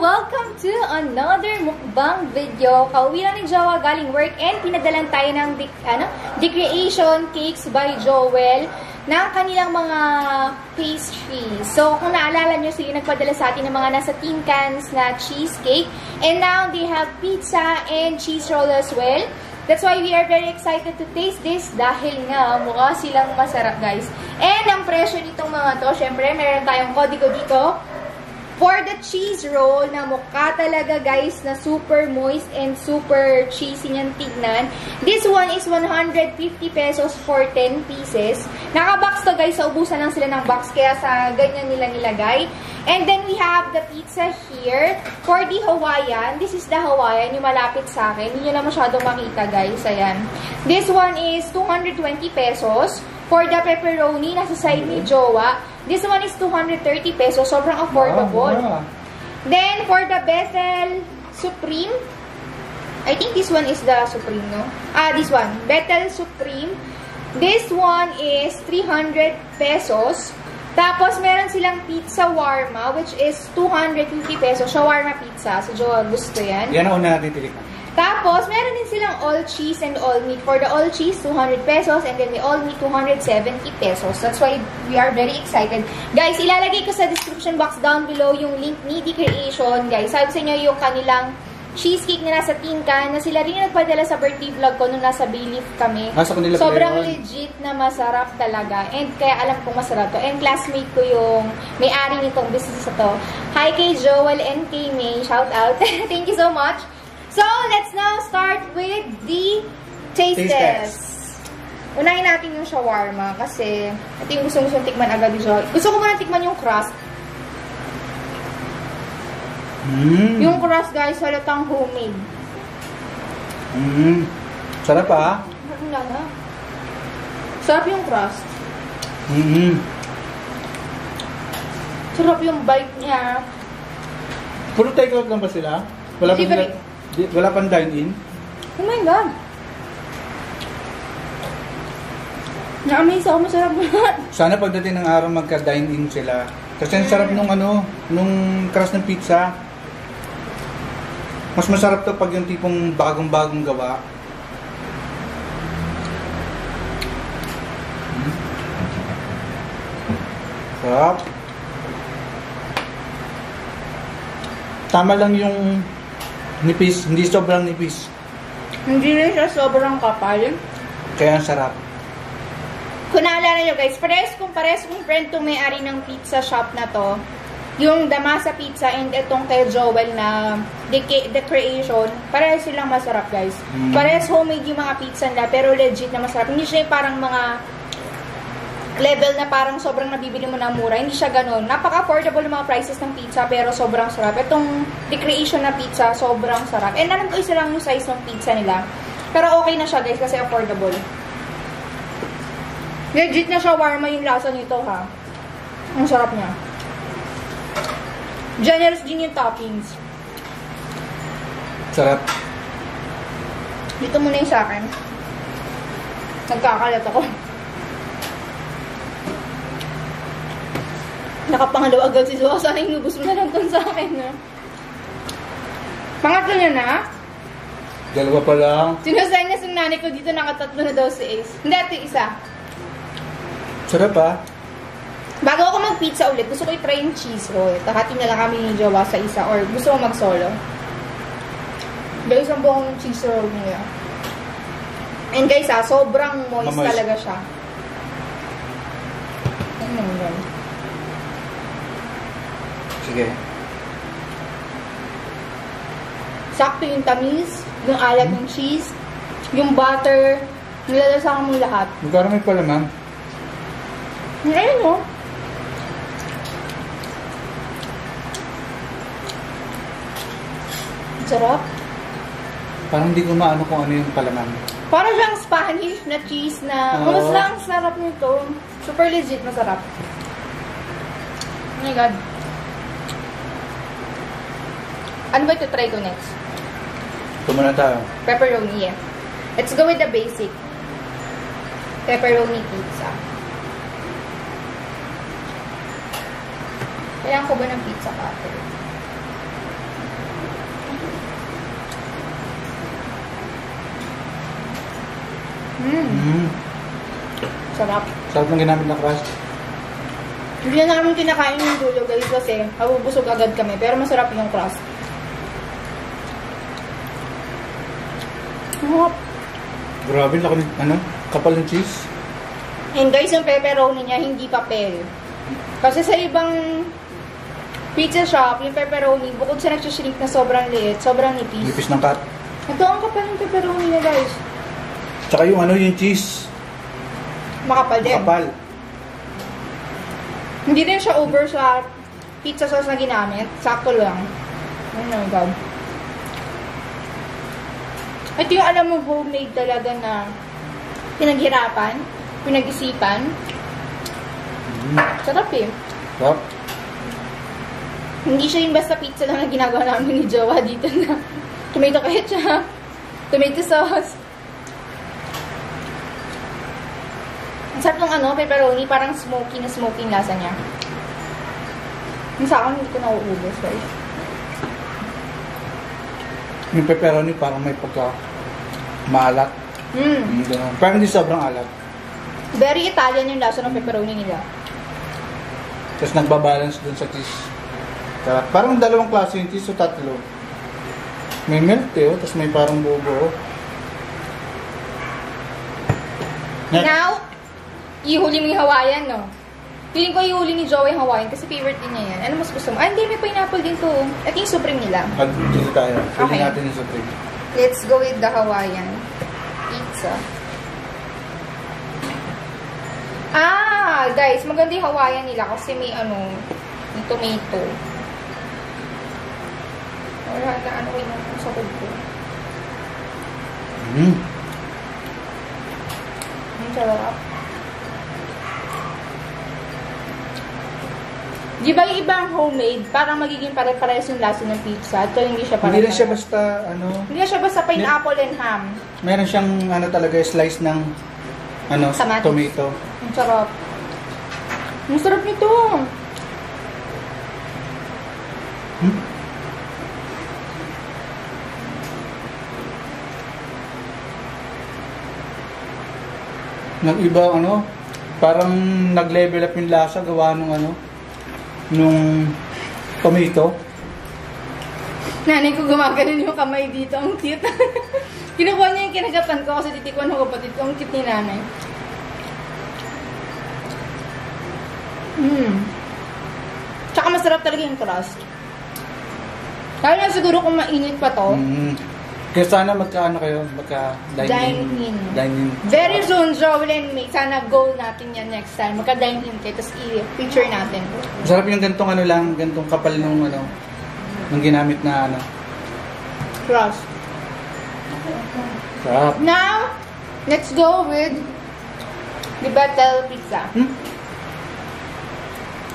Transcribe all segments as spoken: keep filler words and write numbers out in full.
Welcome to another mukbang video. Kauwi na ni Jowa galing work and pinadalan tayo ng ano, Decreation Cakes by Joel ng kanilang mga pastry. So, kung naalala nyo, sila nagpadala sa atin ng mga nasa tin cans na cheesecake. And now, they have pizza and cheese roll as well. That's why we are very excited to taste this dahil nga mukha silang masarap, guys. And ang presyo nitong mga to, syempre, meron tayong kodigo dito. For the cheese roll na mukha talaga, guys, na super moist and super cheesy niyang tignan. This one is one hundred fifty pesos for ten pieces. Naka-box to, guys. So, ubusan lang sila ng box. Kaya sa ganyan nila nilagay. And then, we have the pizza here. For the Hawaiian, this is the Hawaiian, yung malapit sa akin. Hindi nyo na masyadong makita, guys. Ayan. This one is two hundred twenty pesos. For the pepperoni, nasa side ni Jowa. This one is two hundred thirty pesos. Sobrang affordable. Wow, wow. Then, for the Bethel Supreme. I think this one is the Supreme, no? Ah, this one. Bethel Supreme. This one is three hundred pesos. Tapos, meron silang pizza warma, which is two hundred fifty pesos. Shawarma pizza. So, Jowa, gusto yan. Yan ang una natin tilikan. Tapos, meron din silang all cheese and all meat. For the all cheese, two hundred pesos. And then the all meat, two hundred seventy pesos. That's why we are very excited. Guys, ilalagay ko sa description box down below yung link ni Decreation. Guys, sabi sa inyo yung kanilang cheesecake na nasa tin can na sila rin yung nagpadala sa birthday vlog ko nung nasa Bay Leaf kami. Sobrang legit na masarap talaga. And kaya alam ko masarap to. And classmate ko yung may-ari nitong business to. Hi kay Joel and kay May. Shout out. Thank you so much. So, let's now start with the taste test. Unahin natin yung shawarma kasi ito yung gusto-gusto tikman agad yung Joel. Gusto ko muna tikman yung crust. Mm. Yung crust, guys, halatang homemade. Mm. Sarap ah. Sarap yung crust. Mm-hmm. Sarap yung bite niya. Puro take-out lang ba sila? Wala bang... Wala pang dine-in? Oh my God! Na-amaze ako, masarap lahat. Sana pagdating ng araw magka-dine-in sila. Kasi ang sarap nung ano, nung crust ng pizza. Mas masarap to pag yung tipong bagong-bagong gawa. Sarap. Tama lang yung nipis, hindi sobrang nipis. Hindi rin siya sobrang kapal. Kaya sarap. Kung naalala nyo, guys, pares kung pares kung friend to may-ari ng pizza shop na to. Yung Damasa Pizza and itong kay Joel na Decreation, pares silang masarap, guys. Mm. Pares homemade yung mga pizza nila, pero legit na masarap. Hindi siya parang mga level na parang sobrang nabibili mo na mura. Hindi siya ganun. Napaka-affordable yung mga prices ng pizza, pero sobrang sarap. Itong Decreation na pizza, sobrang sarap. And alam ko isa lang yung size ng pizza nila. Pero okay na siya, guys, kasi affordable. Legit na siya, warm yung lasa nito, ha? Ang sarap niya. Generous din yung toppings. Sarap. Dito muna yung sa akin. Nagkakalat ako. Nakapangalaw agad si Jowa. Sana inubos mo na lang ito sa akin. Eh. Pangatlo niya na. Dalawa pa lang. Sinusayang na sa nanay ko dito. Nakatatlo na daw si Ace. Hindi, ito isa. Sarap ah. Bago ako mag-pizza ulit, gusto ko i-try yung cheese roll. Takati na lang kami ni Jowa sa isa. Or gusto ko mag-solo. Guys, ang buong cheese roll niya. And guys ah, sobrang moist Mamoist. Talaga siya. Ano naman yun? Sige. Sakto yung tamis, yung alat ng cheese, yung butter, nilalasakan mo lahat. Magkarami pala, ma'am. Ngayon, no? Sarap. Parang hindi ko maano kung ano yung palaman. Parang siyang Spanish na cheese na, oh. Mas lang sarap nito. Super legit, masarap. Oh my God. Ano ba ito try ko next? Ito muna tayo. Pepperoni, yeah. Let's go with the basic. Pepperoni pizza. Kailangan ko ba ng pizza cutter? Mmm. Mm. Sarap. Sarap ng ginamit na crust. Hindi na namin kinakain ng dulo guys kasi habubusog agad kami. Pero masarap yung crust. Sarap. Grabe, laki, ano? Kapal ng cheese. And guys, yung pepperoni niya hindi papel. Kasi sa ibang pizza shop, yung pepperoni, bukod sa nagsishrink na sobrang liit, sobrang nipis. Nipis ng cut. Ito ang kapal ng pepperoni niya guys. Tsaka yung ano, yung cheese. Makapal din. Makapal. Hindi din siya over sa pizza sauce na ginamit. Sakto lang. Oh my God. Ito yung alam mo, homemade talaga na pinaghirapan, pinag-isipan. Mm. Sarap eh. Sarap. Hindi siya yung basta pizza lang na ginagawa namin ni Jowa dito na tomato ketchup, tomato sauce. Ang sarap ng ano, pepperoni, parang smoky na smoky yung lasa niya. Yung sa akin, hindi ko nauubos, right? Yung pepperoni parang may pagka maalat. Mm. Parang hindi sobrang alat. Very Italian yung lasa ng pepperoni nila. Tapos nagbabalance dun sa cheese. Parang dalawang klase yung cheese o tatlo. May milk eh, tapos may parang bubo. Next. Now, ihuli mo yung Hawaiian, no? Feeling ko ihuli ni Joey yung Hawaiian kasi favorite din niya yan. Ano mas gusto mo? Ah, hindi. May pineapple din to. At yung Supreme nila. Pag-dito tayo. Okay. Natin yung Supreme. Let's go with the Hawaiian pizza. Ah! Guys, maganda yung Hawaiian nila kasi may ano, may tomato. Wala na ano yung sakod ko. Mmm! Ang sarap. Di ba yung ibang homemade, parang magiging pare-pares yung lasa ng pizza? Ito hindi siya pare-pares. Hindi lang siya basta, ano... Hindi siya basta pineapple and ham. Meron siyang, ano talaga, slice ng, ano, Tamatis. Tomato. Ang sarap. Ang sarap nito. Hmm? Nag-iba, ano, parang nag-level up yung lasa, gawa nung, ano, nung tomato. Nanay ko gumaganon yung kamay dito. Ang cute. Kinukuha niya yung kinagatan ko kasi titikwan ko kapatid ko. Ang cute ni nanay. Mm. Tsaka masarap talaga yung crust. Kaya na siguro kung mainit pa to. Mm. Kaya sana magka ano kayo, magka dine-in. Dine-in. Very soon, Joel and me, sana goal natin yan next time. Magka dine-in kayo, tapos i-feature natin. Sarap yung gantong ano lang, gantong kapal nung ano, nung ginamit na ano. Cross. Sarap. Now, let's go with the battle pizza. Hmm?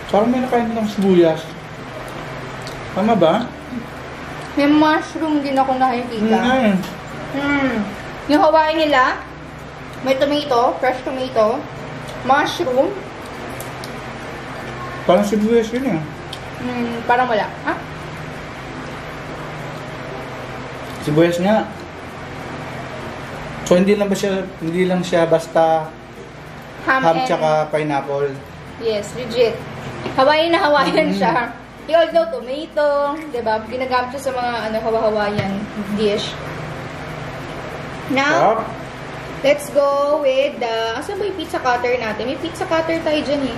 Parang may nakain ng sibuyas. Tama ba? May mushroom din ako nakikita. Mm. Mm. Yung Hawaiian nila, may tomato, fresh tomato, mushroom. Parang sibuyas yun eh. Mm, parang wala. Ha? Sibuyas nga. So hindi lang ba siya, hindi lang siya basta ham, ham tsaka pineapple. Yes, legit. Hawaiian na Hawaiian mm. siya. Yung although tomato, diba? Ginagamit siya sa mga ano, Hawa-Hawaiian dish. Now, yeah. Let's go with the... Asan ba yung pizza cutter natin? May pizza cutter tayo dyan eh.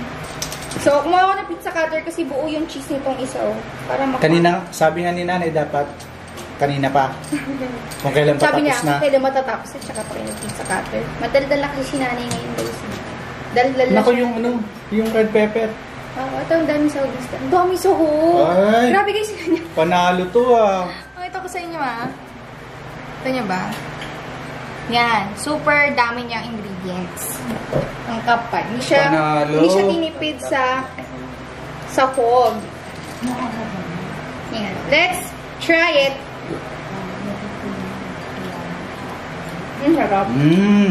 So, kumawa ko ng pizza cutter kasi buo yung cheese nitong isa oh. Para maka- kanina, sabi nga ni nanay dapat kanina pa. Kung kailan pa sabi tapos niya, na. Sabi niya, kailan matatapos at saka pa rin yung pizza cutter. Madaldal na kasi si nanay ngayon guys. Daldal na siya. Yung ano, yung red pepper. Oh, ito ang daming sahugis. Ang daming sahug! Ay! Grabe guys! Panalo to ah! Oh, ito ko sa inyo ah. Ito niya ba? Yan. Super dami niyang ingredients. Ang kapal. Hindi siya, hindi siya tinipid sa sahog. Yan. Let's try it. Mm, sarap. Mm.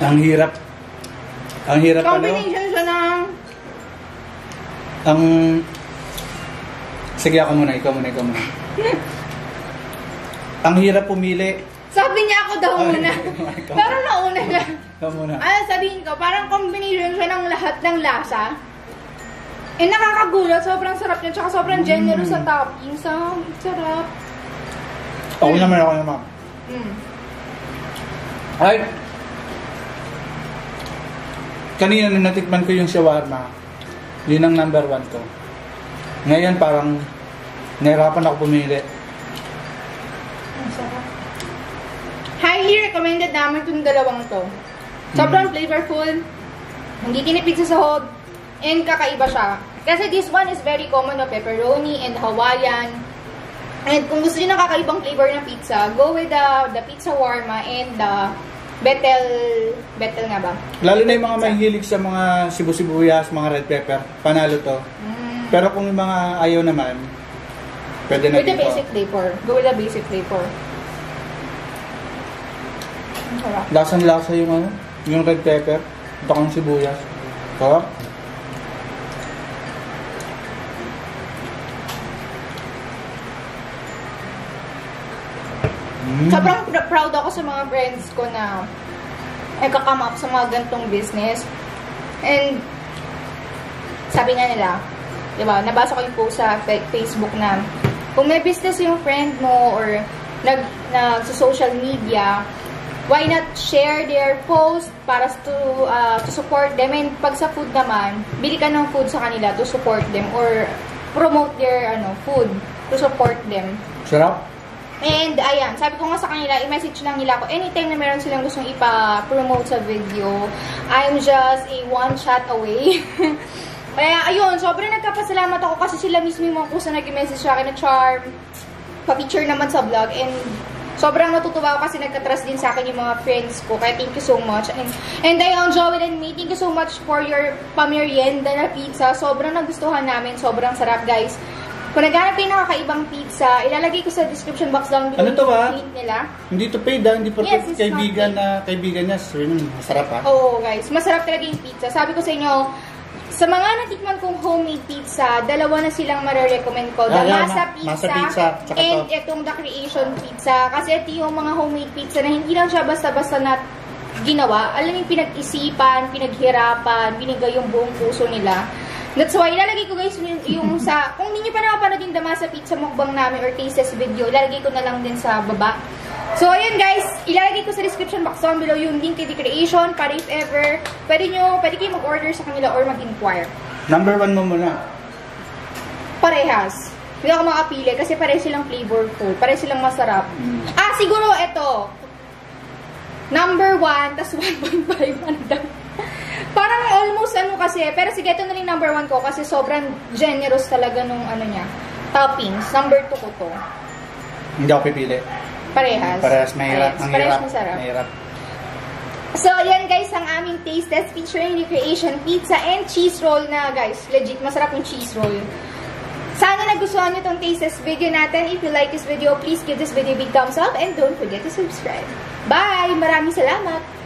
Ang hirap. Ang hirap ano? Combination siya ng... Ang... Sige ako muna, ikaw muna, ikaw muna. Ang hirap pumili. Sabi niya ako daw muna. Pero nauna na. Ikaw muna. Ano sabihin ko, parang combination siya ng lahat ng lasa. Eh nakakagulat, sobrang sarap niya, tsaka sobrang generous mm. sa topping. So, sarap. Okay mm. naman ako naman. Mm. Ay! Kanina nung natikman ko yung shawarma, yun ang number one ko. Ngayon parang nahirapan ako pumili. Ang sarap. Highly recommended naman itong dalawang to. Sobrang mm. flavorful, hindi kinipig sa sahog, and kakaiba siya. Kasi this one is very common na pepperoni and Hawaiian. And kung gusto niyo ng kakaibang flavor na pizza, go with the, the pizza warma and the betel, betel nga ba? Lalo na yung mga mahilig sa mga sibu-sibuyas, mga red pepper, panalo to. Mm. Pero kung yung mga ayaw naman, pwede na dito. With the basic flavor. Go with the basic flavor. Lasang-lasa yung ano, yung red pepper, bakang sibuyas. Sarap. Mm. Sobrang pr proud ako sa mga friends ko na nagka-come up sa mga gantong business. And sabi nga nila, di ba, nabasa ko yung post sa Facebook na kung may business yung friend mo or nag, nag sa social media, why not share their post para to, uh, to support them. And pag sa food naman, bili ka ng food sa kanila to support them or promote their ano food to support them. Sarap. And ayan, sabi ko nga sa kanila, i-message lang nila ako anytime na meron silang gustong ipa-promote sa video. I'm just a one shot away. Kaya ayun, sobrang nagkapasalamat ako kasi sila mismo yung mga kusa nag-message sa akin na Charm, pa-picture naman sa vlog. And sobrang natutuwa ako kasi nagka-trust din sa akin yung mga friends ko. Kaya thank you so much. And, and ayun, Joel and me, thank you so much for your pamerienda na pizza. Sobrang nagustuhan namin, sobrang sarap guys. Kung naghanap kayo ng kakaibang pizza, ilalagay ko sa description box down below. Ano to ba? Nila. Hindi to paid ha, hindi porket yes, kaibigan na kaibigan niya. So yun, masarap ha? Oo guys, masarap talaga yung pizza. Sabi ko sa inyo, sa mga natikman kong homemade pizza, dalawa na silang marirecommend ko. Damasa Pizza, pizza and itong Decreation Pizza. Kasi ito yung mga homemade pizza na hindi lang siya basta-basta na ginawa. Alam yung pinag-isipan, pinaghirapan, binigay yung buong puso nila. That's why, ilalagay ko guys yung sa, kung hindi nyo pa nakapanood yung Damasa Pizza mukbang namin or taste test video, ilalagay ko na lang din sa baba. So, ayun guys, ilalagay ko sa description box down below yung link to Decreation para if ever, pwede nyo, pwede kayo mag-order sa kanila or mag-inquire. Number one mo muna. Parehas. Hindi ako makapili kasi pare silang flavorful, pare silang masarap. Mm. Ah, siguro eto. Number one, tas one point five ano daw. Parang almost ano kasi, pero sige, ito na rin number one ko kasi sobrang generous talaga nung ano niya, toppings. Number two ko to. Hindi ako pipili. Parehas. Parehas, mahirap. Parehas, parehas masarap. Mahirap. So, yan guys, ang aming taste test featuring Decreation Pizza and cheese roll na guys. Legit, masarap yung cheese roll. Sana nagustuhan nyo itong taste test video natin. If you like this video, please give this video a big thumbs up and don't forget to subscribe. Bye! Maraming salamat!